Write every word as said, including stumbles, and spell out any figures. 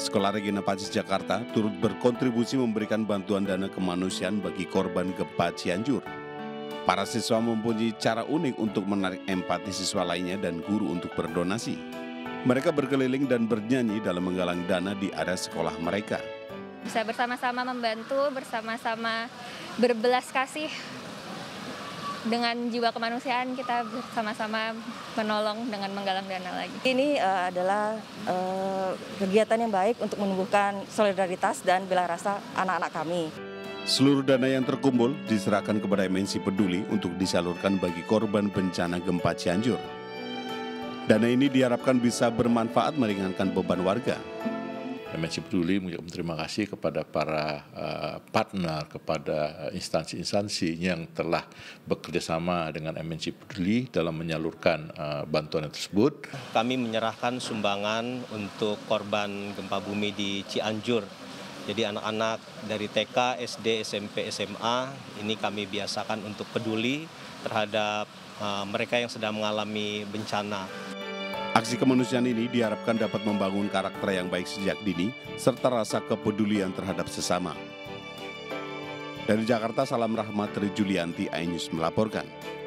Sekolah Regina Pacis Jakarta turut berkontribusi memberikan bantuan dana kemanusiaan bagi korban gempa Cianjur. Para siswa mempunyai cara unik untuk menarik empati siswa lainnya dan guru untuk berdonasi. Mereka berkeliling dan bernyanyi dalam menggalang dana di area sekolah mereka. Bisa bersama-sama membantu, bersama-sama berbelas kasih. Dengan jiwa kemanusiaan kita bersama-sama menolong dengan menggalang dana lagi. Ini uh, adalah uh, kegiatan yang baik untuk menumbuhkan solidaritas dan bela rasa anak-anak kami. Seluruh dana yang terkumpul diserahkan kepada M N C Peduli untuk disalurkan bagi korban bencana gempa Cianjur. Dana ini diharapkan bisa bermanfaat meringankan beban warga. M N C Peduli mengucapkan terima kasih kepada para uh, partner, kepada instansi-instansi yang telah bekerja sama dengan M N C Peduli dalam menyalurkan uh, bantuan tersebut. Kami menyerahkan sumbangan untuk korban gempa bumi di Cianjur. Jadi anak-anak dari T K, S D, S M P, S M A ini kami biasakan untuk peduli terhadap uh, mereka yang sedang mengalami bencana. Aksi kemanusiaan ini diharapkan dapat membangun karakter yang baik sejak dini, serta rasa kepedulian terhadap sesama. Dari Jakarta, Salam Rahmat, Rinjulianti, iNews melaporkan.